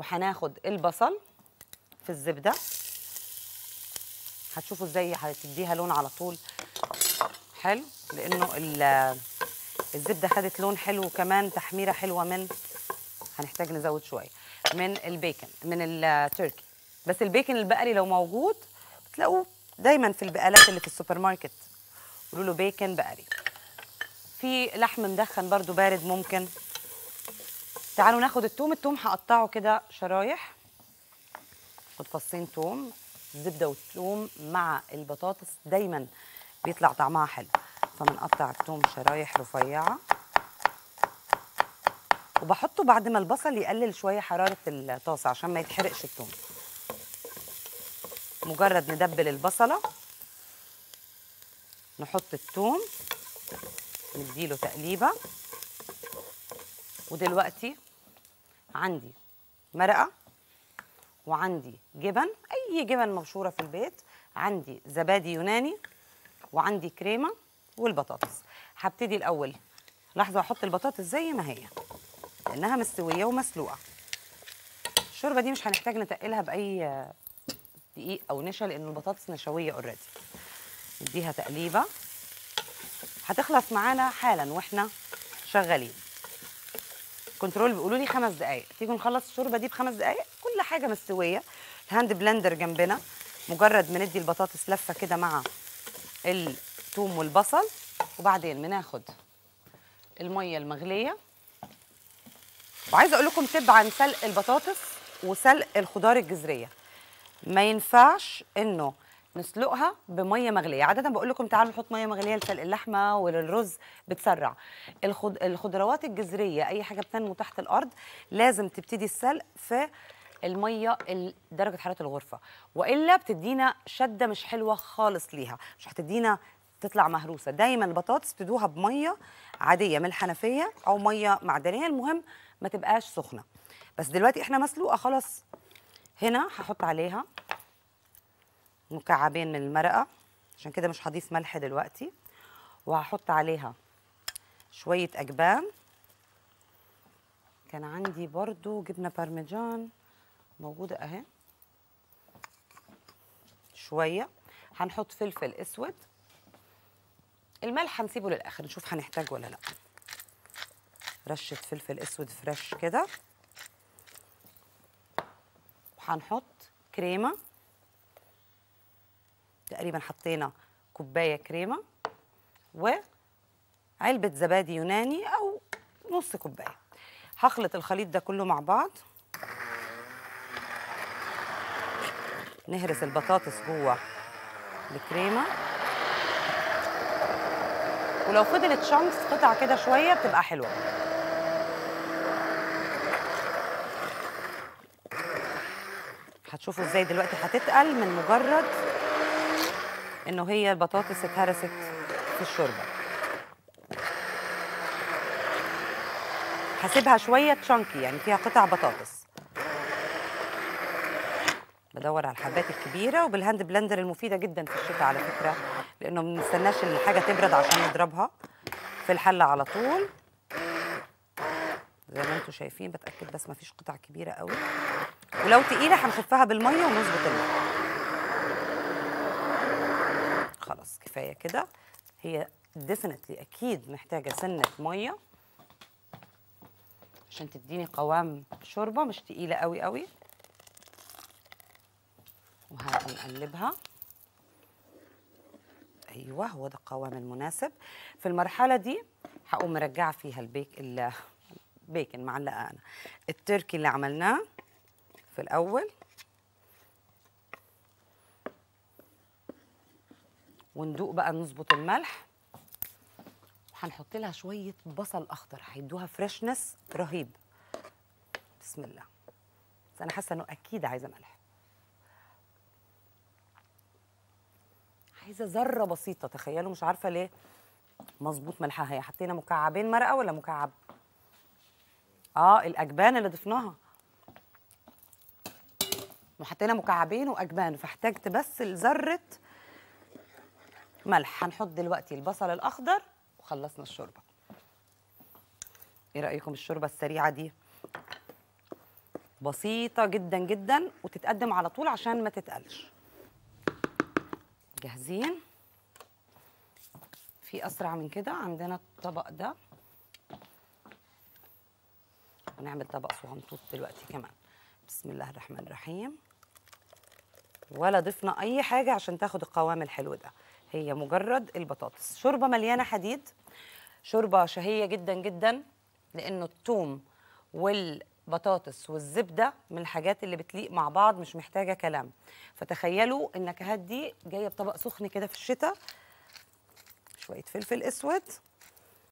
وهناخد البصل في الزبده، هتشوفوا ازاي هتديها لون على طول حلو، لانه الزبده خدت لون حلو وكمان تحميره حلوه. من هنحتاج نزود شويه من البيكن من التركي، بس البيكن البقري لو موجود بتلاقوه دايما في البقالات اللي في السوبر ماركت، قولوا له بيكن بقري. في لحم مدخن برضو بارد ممكن. تعالوا ناخد التوم، التوم هقطعه كده شرايح، خد فصين توم. الزبده والتوم مع البطاطس دايما بيطلع طعمها حلو، فبنقطع التوم شرايح رفيعه، وبحطه بعد ما البصل يقلل شويه حراره الطاسه عشان ما يتحرقش التوم. مجرد ندبل البصله نحط التوم نديله تقليبه. ودلوقتي عندي مرقه وعندي جبن، اي جبن مبشوره في البيت، عندي زبادي يوناني وعندي كريمه والبطاطس. هبتدي الاول، لحظه، احط البطاطس زي ما هي لانها مستويه ومسلوقه. الشوربه دي مش هنحتاج نتقلها باي دقيق او نشا لان البطاطس نشويه اوريدي. نديها تقليبه، هتخلص معانا حالا واحنا شغالين. كنترول بيقولوا لي 5 دقائق، تيجوا نخلص الشوربه دي ب5 دقائق، كل حاجه مستويه. الهاند بلندر جنبنا، مجرد ما ندي البطاطس لفه كده مع الثوم والبصل، وبعدين بناخد الميه المغليه. وعايزه اقول لكم تب عن سلق البطاطس وسلق الخضار الجذريه، ما ينفعش انه نسلقها بميه مغليه. عاده بقول لكم تعالوا نحط ميه مغليه لسلق اللحمه وللرز بتسرع. الخضروات الجذريه اي حاجه بتنمو تحت الارض لازم تبتدي السلق في الميه درجه حراره الغرفه، والا بتدينا شده مش حلوه خالص ليها، مش هتدينا تطلع مهروسه. دايما البطاطس تدوها بميه عاديه من الحنفيه او ميه معدنيه، المهم ما تبقاش سخنه. بس دلوقتي احنا مسلوقه خلاص. هنا هحط عليها مكعبين من المرقه، عشان كده مش هضيف ملح دلوقتي، وهحط عليها شويه اجبان. كان عندي برضو جبنه بارميجان موجوده اهي شويه. هنحط فلفل اسود، الملح هنسيبه للاخر نشوف هنحتاج ولا لا. رشه فلفل اسود فريش كده، وهنحط كريمه. تقريبا حطينا كوبايه كريمه وعلبه زبادي يوناني او نص كوبايه. هخلط الخليط ده كله مع بعض، نهرس البطاطس جوه الكريمه، ولو فضلت شمس قطع كده شويه بتبقى حلوه. هتشوفوا ازاي دلوقتي هتتقل من مجرد انه هي البطاطس اتهرست في الشوربه. هسيبها شويه تشانكي، يعني فيها قطع بطاطس. بدور على الحبات الكبيره، وبالهاند بلندر المفيده جدا في الشتاء على فكره، لانه ما بنستناش الحاجه تبرد عشان نضربها في الحله على طول. زي ما انتم شايفين، بتاكد بس ما فيش قطع كبيره قوي، ولو تقيله هنخفها بالميه ونظبط الميه. خلاص كفايه كده، هي ديفينتلي اكيد محتاجه سنه ميه عشان تديني قوام شوربه، مش تقيله قوي قوي. وهنقلبها، ايوه هو ده القوام المناسب. في المرحله دي هقوم مرجعه فيها البيكن، معلقه انا التركي اللي عملناه في الاول، وندوق بقى، نظبط الملح. وهنحط لها شويه بصل اخضر هيدوها فريشنس رهيب. بسم الله. بس انا حاسه انه اكيد عايزه ملح، عايزه ذره بسيطه، تخيلوا، مش عارفه ليه مظبوط ملحها. هي حطينا مكعبين مرقه ولا مكعب؟ الاجبان اللي ضفناها، وحطينا مكعبين واجبان، فاحتاجت بس لذره ملح. هنحط دلوقتي البصل الاخضر وخلصنا الشوربه. ايه رايكم الشوربه السريعه دي؟ بسيطة جدا جدا وتتقدم على طول عشان ما تتقلش. جاهزين؟ في أسرع من كده. عندنا الطبق ده، هنعمل طبق صغنطوط دلوقتي كمان. بسم الله الرحمن الرحيم. ولا ضفنا أي حاجة عشان تاخد القوام الحلو ده، هي مجرد البطاطس. شوربة مليانة حديد، شوربة شهية جدا جدا، لأنه الثوم والبطاطس والزبدة من الحاجات اللي بتليق مع بعض، مش محتاجة كلام. فتخيلوا النكهات دي جاية بطبق سخن كده في الشتاء، شوية فلفل أسود